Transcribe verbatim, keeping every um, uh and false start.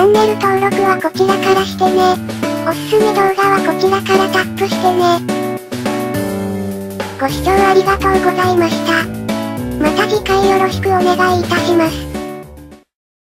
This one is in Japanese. ャンネル登録はこちらからしてね。おすすめ動画はこちらからタップしてね。ご視聴ありがとうございました。また次回よろしくお願いいたします。